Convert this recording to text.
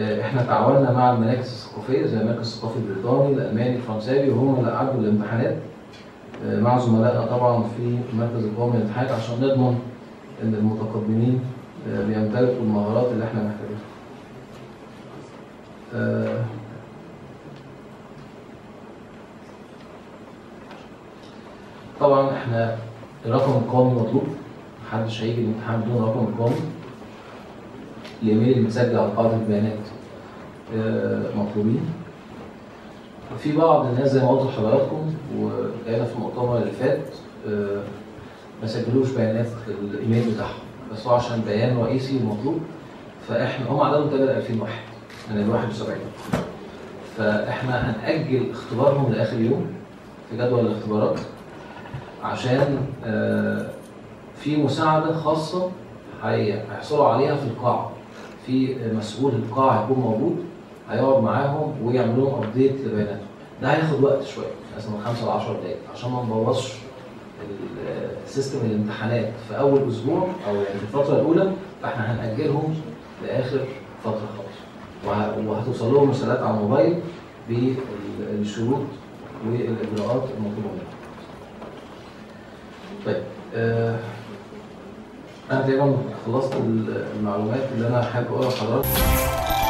احنا تعاوننا مع المراكز الثقافيه زي المركز الثقافي البريطاني الالماني الفرنساوي، وهم اللي قعدوا الامتحانات مع زملائنا طبعا في المركز القومي للامتحانات عشان نضمن ان المتقدمين بيمتلكوا المهارات اللي احنا محتاجينها. طبعا احنا الرقم القومي مطلوب، محدش هيجي الامتحان بدون رقم القومي. الايميل المسجل على قاعدة البيانات مطلوبين. في بعض الناس زي ما قلت لحضراتكم ولقينا في المؤتمر اللي فات ما سجلوش بيانات الايميل بتاعهم، بس هو عشان بيان رئيسي ومطلوب فاحنا هم عددهم تقريبا 2000 واحد من ال 71، فاحنا هنأجل اختبارهم لاخر يوم في جدول الاختبارات عشان في مساعده خاصه هيحصلوا عليها في القاعه، في مسؤول القاعه هيكون موجود هيقعد معاهم ويعمل لهم ابديت لبياناتهم. ده هياخد وقت شويه مثلا من 5 ل 10 دقائق عشان ما نبوظش السيستم الامتحانات في اول اسبوع او يعني في الفتره الاولى، فاحنا هنأجلهم لاخر فتره خالص وهتوصل لهم رسالات على الموبايل بالشروط والاجراءات المطلوبه منهم. طيب انا تقريبا خلصت المعلومات اللي انا حابب اقولها لحضراتكم.